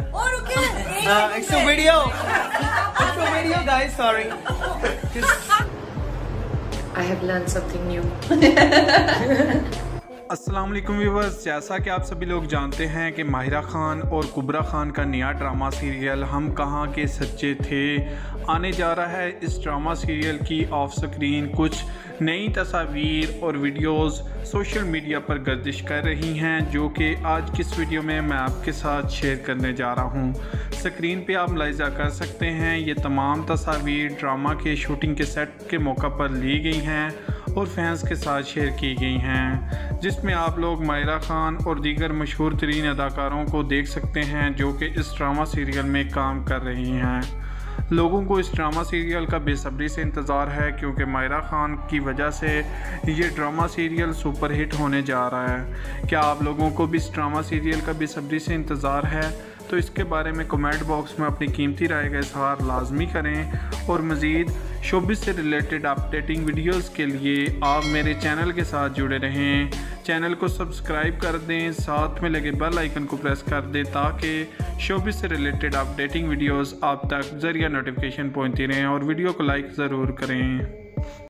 It's a video. It's a video, guys. Sorry. I have learned something new. अस्सलाम वालेकुम viewers, जैसा कि आप सभी लोग जानते हैं कि माहिरा ख़ान और कुबरा ख़ान का नया ड्रामा सीरियल हम कहाँ के सच्चे थे आने जा रहा है। इस ड्रामा सीरियल की ऑफ स्क्रीन कुछ नई तस्वीर और वीडियोस सोशल मीडिया पर गर्दिश कर रही हैं, जो कि आज किस वीडियो में मैं आपके साथ शेयर करने जा रहा हूँ। स्क्रीन पे आप मुलाहिजा कर सकते हैं, ये तमाम तस्वीर ड्रामा के शूटिंग के सेट के मौका पर ली गई हैं और फैंस के साथ शेयर की गई हैं, जिसमें आप लोग माहिरा ख़ान और दीगर मशहूर तरीन अदाकारों को देख सकते हैं जो कि इस ड्रामा सीरियल में काम कर रही हैं। लोगों को इस ड्रामा सीरियल का बेसब्री से इंतज़ार है, क्योंकि माहिरा ख़ान की वजह से ये ड्रामा सीरियल सुपरहिट होने जा रहा है। क्या आप लोगों को भी इस ड्रामा सीरियल का बेसब्री से इंतज़ार है? तो इसके बारे में कमेंट बॉक्स में अपनी कीमती राय का इजहार लाजमी करें और मज़ीद शोबिस से रिलेटेड अपडेटिंग वीडियोस के लिए आप मेरे चैनल के साथ जुड़े रहें। चैनल को सब्सक्राइब कर दें, साथ में लगे बेल आइकन को प्रेस कर दें ताकि शोबिस से रिलेटेड अपडेटिंग वीडियोस आप तक ज़रिया नोटिफिकेशन पहुंचती रहें, और वीडियो को लाइक ज़रूर करें।